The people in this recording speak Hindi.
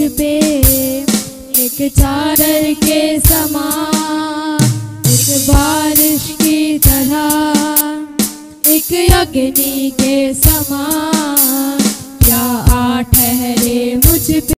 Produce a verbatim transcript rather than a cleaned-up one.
मुझ पे एक चादर के समान, एक बारिश की तरह, एक अग्नि के समान, क्या ठहरे मुझ पे।